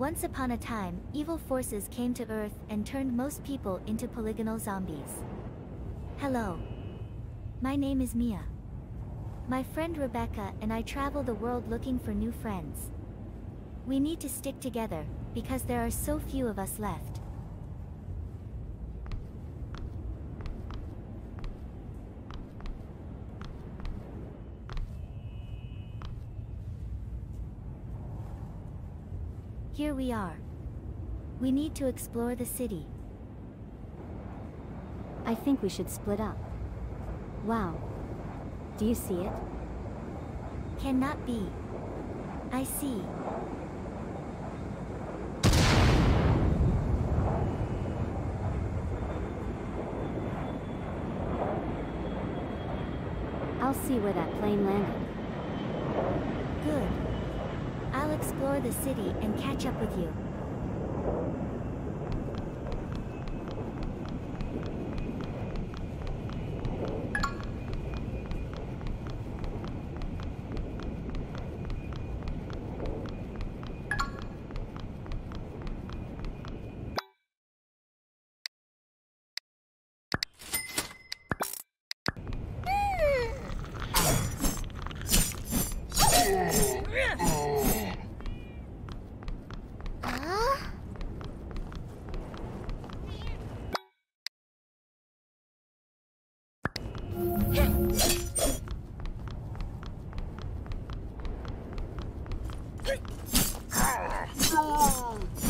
Once upon a time, evil forces came to Earth and turned most people into polygonal zombies. Hello. My name is Mia. My friend Rebecca and I travel the world looking for new friends. We need to stick together, because there are so few of us left. Here we are. We need to explore the city. I think we should split up. Wow. Do you see it? Cannot be. I see. I'll see where that plane landed. Good. I'll explore the city and catch up with you. Oh!